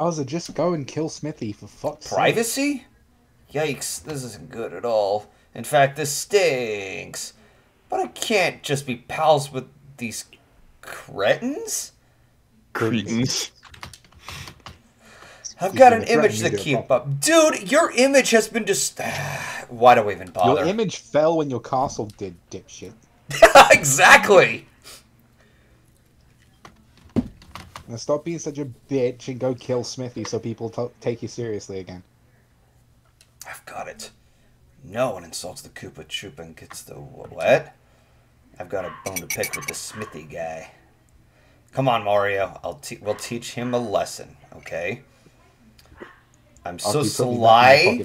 Ozza, just go and kill Smithy, for fuck's sake. Privacy? Yikes, this isn't good at all. In fact, this stinks. But I can't just be pals with these cretins? Cretins. I've got an image to keep up. Dude, your image has been just... Why do we even bother? Your image fell when your castle did, dipshit. Exactly! Now stop being such a bitch and go kill Smithy so people take you seriously again. I've got it. No one insults the Koopa Troopa and gets the what? I've got a bone to pick with the Smithy guy. Come on, Mario. We'll teach him a lesson, okay? I'm so sly.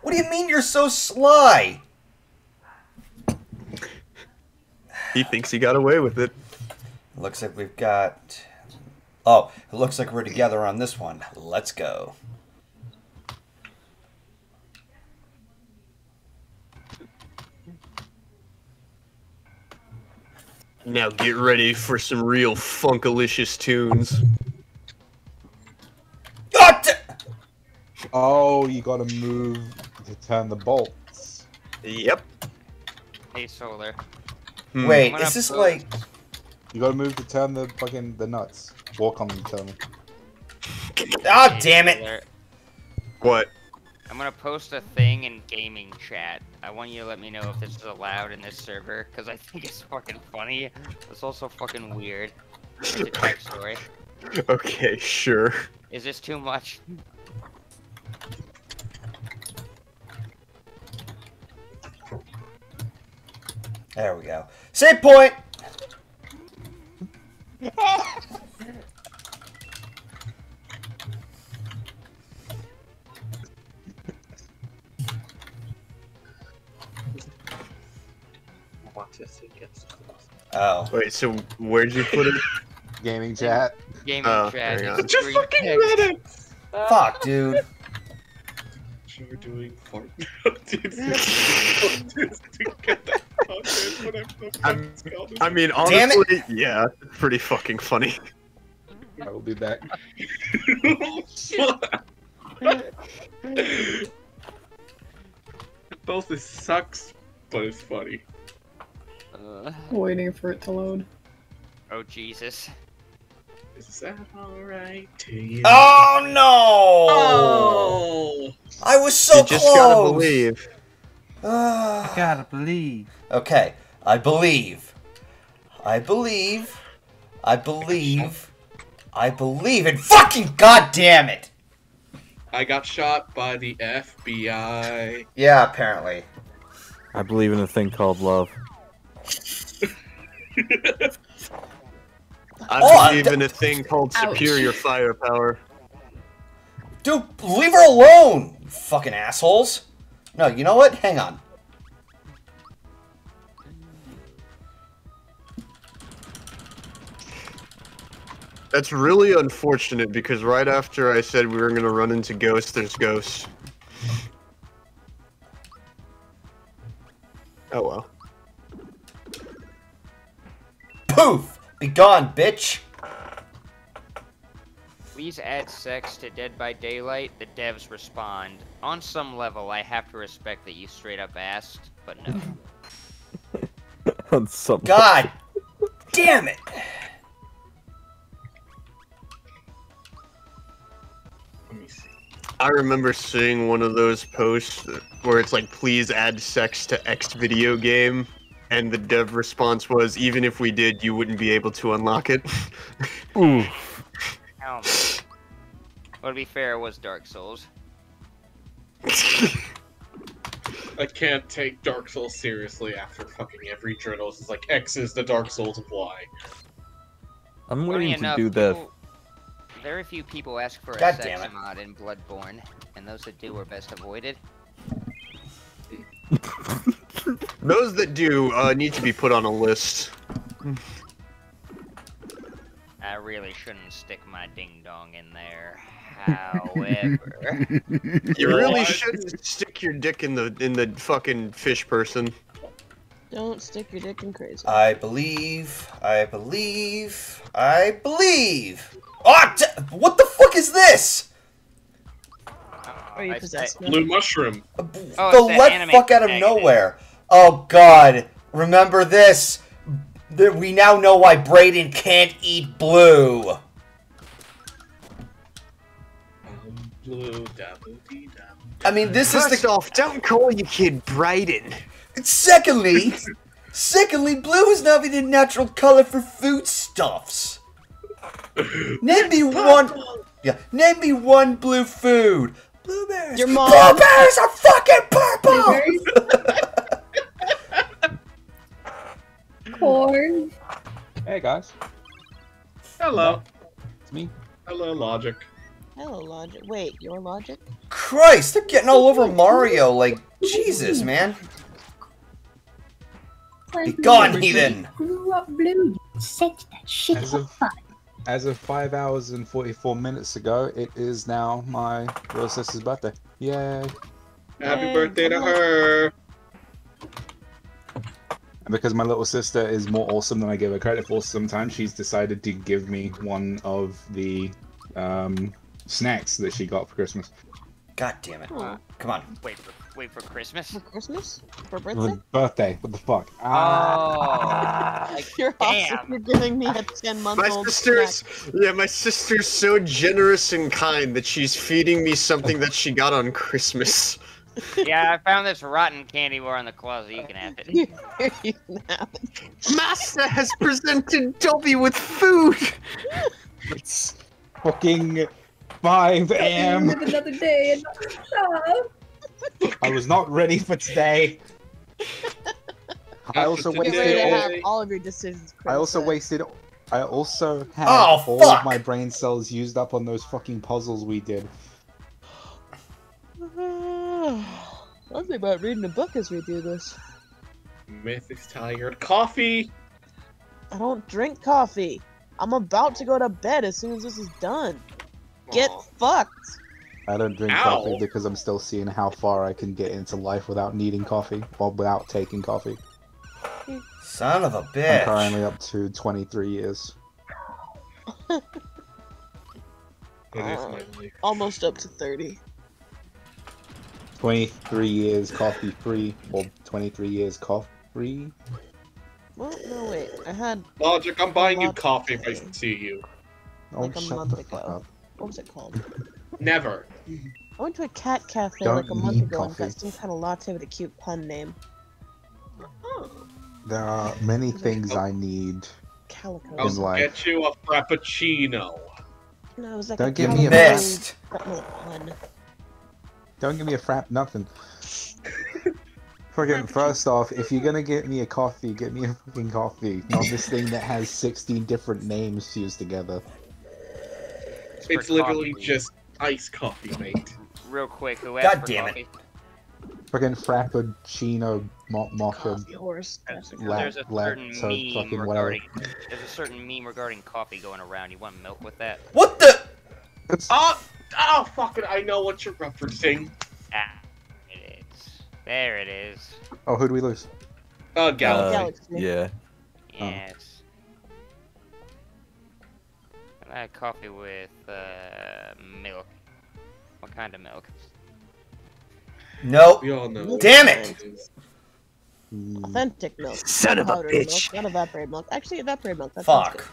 What do you mean you're so sly? He thinks he got away with it. Looks like we've got... Oh, it looks like we're together on this one. Let's go. Now get ready for some real Funkalicious tunes. Oh, you gotta move to turn the bolts. Yep. Hey, Solar. Wait, is this like... You gotta move to turn the fucking nuts. Walk on them, tell me. Ah, oh, damn it! What? I'm gonna post a thing in gaming chat. I want you to let me know if this is allowed in this server, because I think it's fucking funny. It's also fucking weird. It's a type story. Okay, sure. Is this too much? There we go. Save point! Oh. Wait, so where'd you put it? Gaming chat. Gaming chat. Just fucking read it! Fuck, dude. You're doing I mean, honestly, yeah, it's pretty fucking funny. I will be back. Both this sucks, but it's funny. Waiting for it to load. Oh Jesus! Is that all right to you? Oh no! Oh! I was so close. You just gotta believe. I gotta believe. Okay, I believe. I believe. I believe. I believe in fucking goddamn it! I got shot by the FBI. Yeah, apparently. I believe in a thing called love. I believe in a thing called superior firepower. Dude, leave her alone, you fucking assholes. No, you know what? Hang on. That's really unfortunate because right after I said we were going to run into ghosts, there's ghosts. Oh well. Poof! Be gone, bitch! Please add sex to Dead by Daylight. The devs respond. On some level, I have to respect that you straight up asked, but no. On some God damn it! Let me see. I remember seeing one of those posts where it's like, please add sex to X video game. And the dev response was, even if we did, you wouldn't be able to unlock it. Ooh. Well, to be fair, it was Dark Souls. I can't take Dark Souls seriously after fucking every journal. It's like, X is the Dark Souls of Y. I'm willing to do that. Very few people ask for a sex mod in Bloodborne, and those that do are best avoided. Those that do need to be put on a list. I really shouldn't stick my ding-dong in there, however... You really shouldn't stick your dick in the fucking fish person. Don't stick your dick in crazy. I believe, I believe, I believe! Ah, what the fuck is this?! Are you possessed? Blue mushroom. Oh, the left fuck out of nowhere. Oh god. Remember this. We now know why Brayden can't eat blue. I mean, this is the— First off, don't call your kid Brayden. Secondly, blue is not even a natural color for foodstuffs. Name me one. Yeah, name me one blue food. Blueberries. Your mom. Blueberries are fucking purple. Corn. Hey guys. Hello. It's me. Hello, Logic. Hello, Logic. Wait, your Logic? Christ, they're getting all over Mario, like, Jesus, man. Be gone, heathen! As of 5 hours and 44 minutes ago, it is now my little sister's birthday. Yay! Happy birthday to her! And because my little sister is more awesome than I give her credit for sometimes, she's decided to give me one of the snacks that she got for Christmas. God damn it. Aww. Come on. Wait for Christmas? For Christmas? For birthday? For birthday. What the fuck? Ah. Oh. You're awesome. You're giving me a 10-month-old snack. Yeah, my sister's so generous and kind that she's feeding me something that she got on Christmas. Yeah, I found this rotten candy bar in the closet. You can have it. You can have it. Master has presented Dobby with food! It's fucking 5 a.m. Another day, another time. I was not ready for today. I also wasted all of your decisions. Chris, I also had all of my brain cells used up on those fucking puzzles we did. I'll think about reading a book as we do this. Myth is tired. Coffee. I don't drink coffee. I'm about to go to bed as soon as this is done. Get fucked! I don't drink coffee because I'm still seeing how far I can get into life without needing coffee, or without taking coffee. Son of a bitch! I'm currently up to 23 years. It is my life. Almost up to 30. 23 years coffee free, or 23 years coffee free? Well, no, wait, I had... Logic, I'm buying you coffee if I can see you. Like a month ago. What was it called? Never. I went to a cat cafe like a month ago and got some kind of latte with a cute pun name. There are many things I need in life. I'll get you a frappuccino. No, it was like Don't give me a frap nothing. Friggin' first off, if you're gonna get me a coffee, get me a fucking coffee. Not this thing that has 16 different names fused together. It's literally just iced coffee, mate. Real quick, who asked for coffee? Friggin' frappuccino, mocha, lactose, fucking whatever. There's a certain meme regarding coffee going around. You want milk with that? What the? Oh, fuck it, I know what you're referencing. There it is. Oh, who do we lose? Oh, Galaxy. Yeah. Yes. Oh. I had coffee with milk. What kind of milk? Nope. We all know. Damn it! Authentic milk. Son of a bitch. Milk. Not evaporated milk. Actually, evaporated milk. That fuck.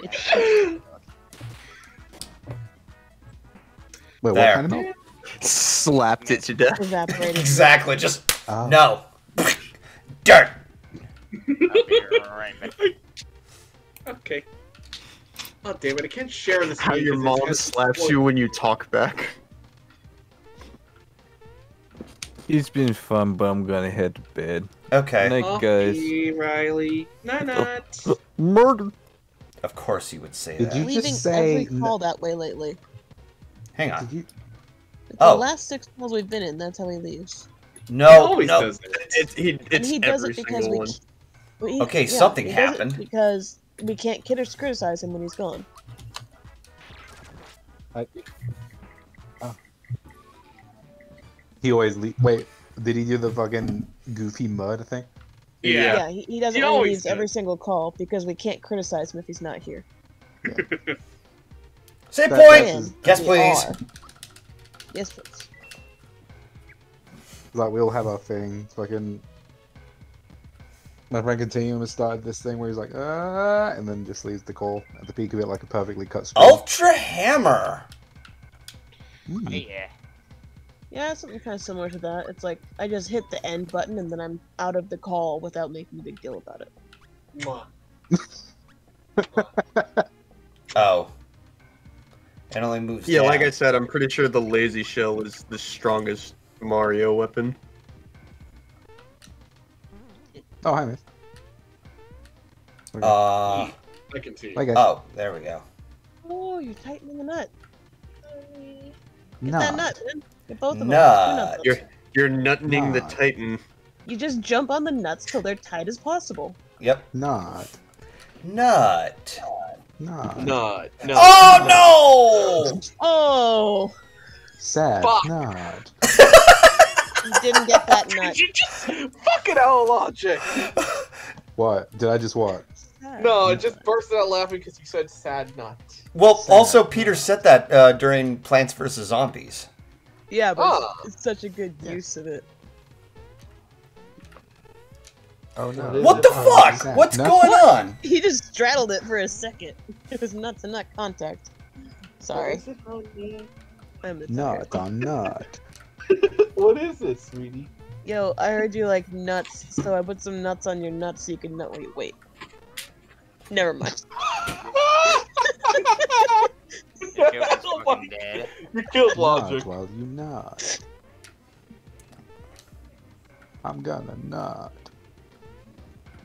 Wait, what kind of milk? Slapped it to death. Exactly, just no. Dirt. Right, okay. Oh damn it! I can't share this. How your mom slaps you when you talk back. It's been fun, but I'm gonna head to bed. Okay. Night, guys. Riley, murder. Of course you would say that. Did you just say every call that way lately? Hang on. Did you... The last 6 calls we've been in, that's how he leaves. No, no, he does it because we. Okay, something happened because we can't criticize him when he's gone. He always leaves. Wait, did he do the fucking goofy murder thing? Yeah, he doesn't really leave every single call because we can't criticize him if he's not here. Yeah. Say point. Yes, please. Yes, please. Like, we all have our thing. Fucking... my friend team has started this thing where he's like, and then just leaves the call at the peak of it like a perfectly cut screen. Ultra Hammer! Mm. Yeah. Yeah, something kind of similar to that. It's like, I just hit the end button and then I'm out of the call without making a big deal about it. Mwah. Oh. It only moves down. Like I said, I'm pretty sure the Lazy Shell is the strongest Mario weapon. Oh, hi, miss. Okay. I can see. Okay. Oh, there we go. Oh, you're tightening the nut. Get that nut, man. Get both of them. You're nutting the Titan. You just jump on the nuts till they're tight as possible. Yep. Nut. No. Oh no! Oh. Sad. Fuck. Nut. You didn't get that nut. You just fucking out of logic. What? Did I just what? Sad. No, I just burst out laughing because you said sad nut. Well, sad. Also Peter said that during Plants vs. Zombies. Yeah, but it's such a good use of it. Oh no! What the fuck? What's going on? He just straddled it for a second. It was nut to nut contact. Sorry. I'm nut on nut. What is this, sweetie? Yo, I heard you like nuts, so I put some nuts on your nuts so you can nut. Wait. Never mind. You killed logic. Well, you nut. I'm gonna nut.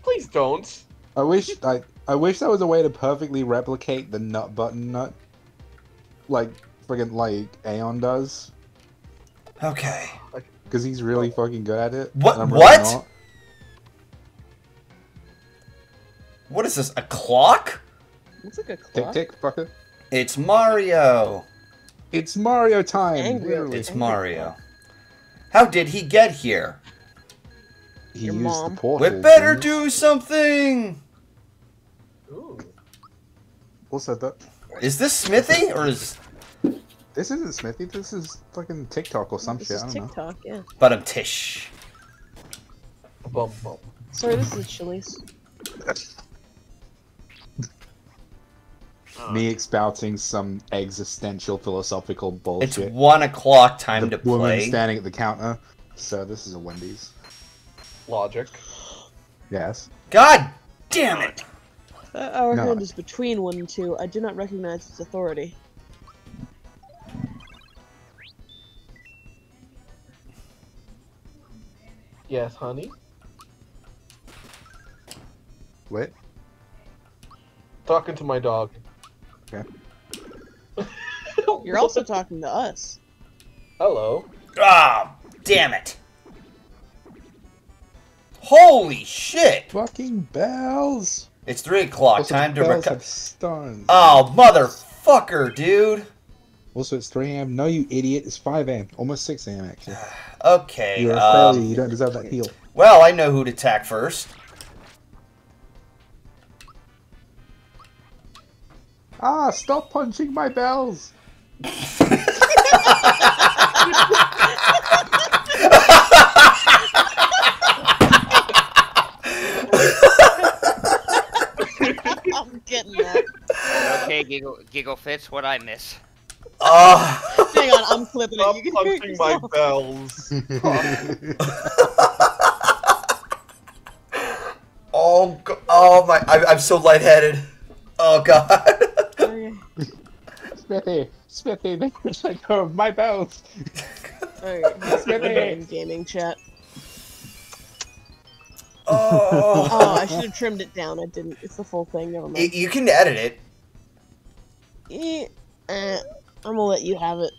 Please don't. I wish there was a way to perfectly replicate the nut button nut, like friggin' like Aeon does. Okay. Because he's really fucking good at it. What? Really what? What is this? A clock? It's like a clock. Tick tick, fucker. It's Mario. It's Mario time. Really. It's Mario. How did he get here? He used the portal. We better do something! Ooh. Who said that? Is this Smithy? Or is... this isn't Smithy, this is fucking TikTok or some shit, I don't know. TikTok, yeah. But I'm Tish. Bum, bum. Sorry, this is Chili's. Me expouting some existential philosophical bullshit. It's 1 o'clock, time to play. The woman standing at the counter. So this is a Wendy's. Logic. Yes. God damn it! Our hand is between 1 and 2. I do not recognize its authority. Yes, honey? Wait. Talking to my dog. Okay. You're also talking to us. Hello. Ah, damn it! Holy shit! Fucking bells! It's 3 o'clock. Also, time to recover. Oh, motherfucker, dude! Also, it's 3 a.m. No, you idiot. It's 5 a.m. Almost 6 a.m. actually. Okay. You're a failure. You don't deserve that heal. Well, I know who to attack first. Ah! Stop punching my bells! I'm getting that. Okay, Giggle Fitz, what'd I miss? Hang on, I'm clipping it. You can hear my bells. Oh, oh my! I'm so lightheaded. Oh god. Smithy, make me let go of my bells. Alright, Smithy, gaming chat. Oh. Oh, I should have trimmed it down. I didn't. It's the full thing. Never mind. You can edit it. I'm gonna let you have it.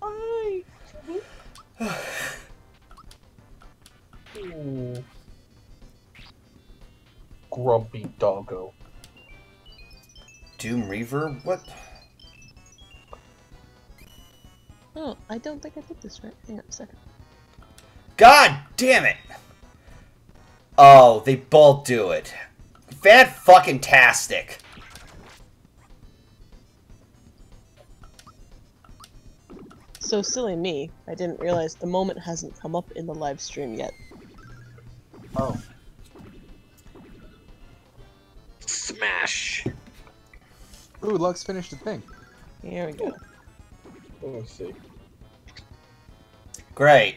Bye. Grumpy doggo. Doom Reaver? What? Oh, I don't think I did this right. Hang on a second. God damn it! Oh, they both do it. Fan fucking tastic. So silly me, I didn't realize the moment hasn't come up in the live stream yet. Oh. Smash! Ooh, Lux finished the thing. Here we go. Oh, let's see. Great.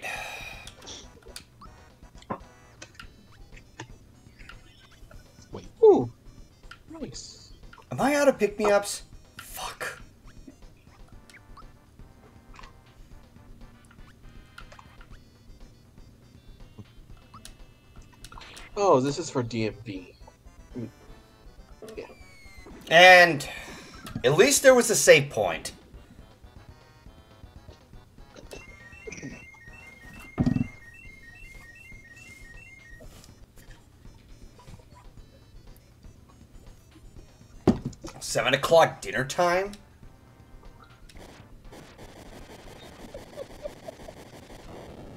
Wait. Ooh. Nice. Am I out of pick-me-ups? Fuck. Oh, this is for DMV. Yeah. And at least there was a save point. Seven 7 o'clock dinner time?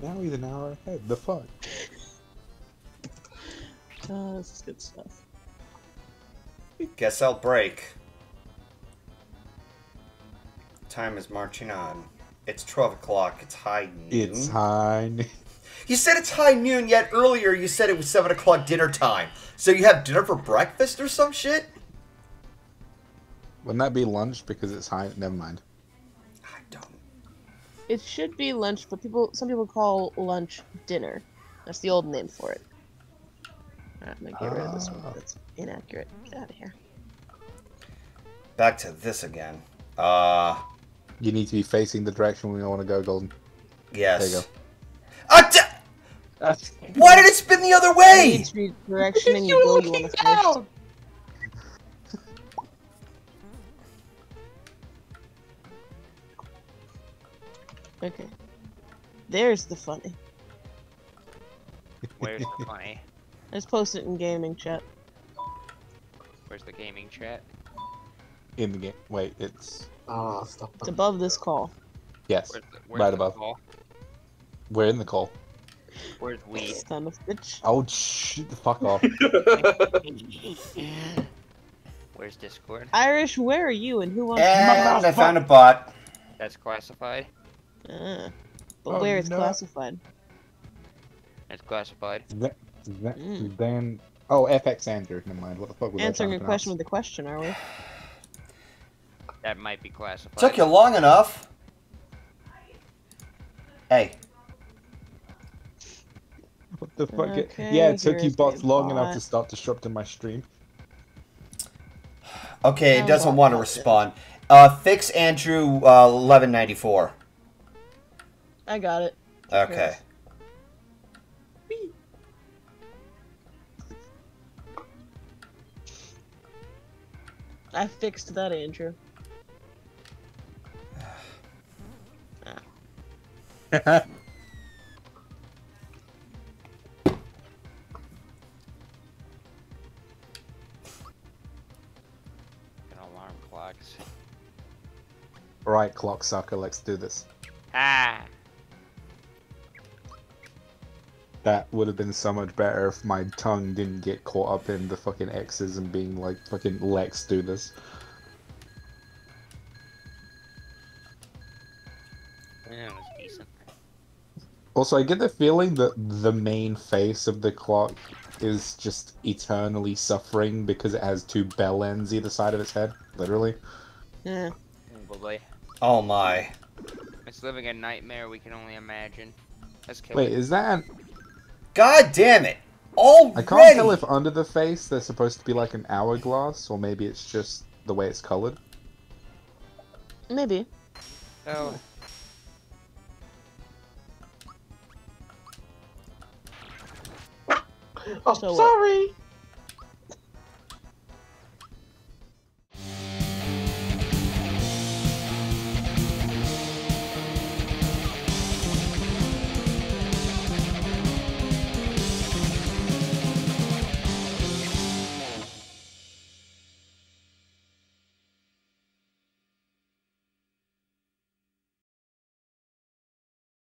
Now he's an hour ahead. The fuck? Oh, this is good stuff. Guess I'll break. Time is marching on. It's 12 o'clock. It's high noon. It's high noon. You said it's high noon, yet earlier you said it was 7 o'clock dinner time. So you have dinner for breakfast or some shit? Wouldn't that be lunch because it's high? Never mind. I don't. It should be lunch, but some people call lunch dinner. That's the old name for it. Alright, I'm gonna get rid of this one. That's inaccurate. Get out of here. Back to this again. You need to be facing the direction we want to go, Golden. Yes. There you go. Why did it spin the other way? Direction and you go. You want to down. Okay. There's the funny. Where's the funny? Let's post it in gaming chat. Where's the gaming chat? In the game. Wait, it's. Oh, stop. It's above this call. Yes. Where's right above. Call? We're in the call. Where's we? Son of a bitch. Oh, shit the fuck off. Where's Discord? Irish, where are you and who wants to? And I found a bot. That's classified. But where is classified? It's classified. Then oh, FX Andrew. Never mind. What the fuck was that? Answering a question with a question, are we? That might be classified. Took you long enough. Hey. What the fuck? Okay, yeah, it took you bots long enough to start disrupting my stream. Okay, it doesn't want to respond. Fix Andrew 1194. I got it. Okay. I fixed that, Andrew. Ah. Alarm clocks. Right, clock sucker. Let's do this. Ah. That would have been so much better if my tongue didn't get caught up in the fucking X's and being like, fucking Lex, do this. Yeah, it was decent. Also, I get the feeling that the main face of the clock is just eternally suffering because it has two bell ends either side of its head, literally. Yeah. Probably. Oh my. It's living a nightmare we can only imagine. That's killing. Wait, is that an... God damn it! Already! I can't tell if under the face there's supposed to be like an hourglass, or maybe it's just the way it's colored. Maybe. Oh. Oh, sorry!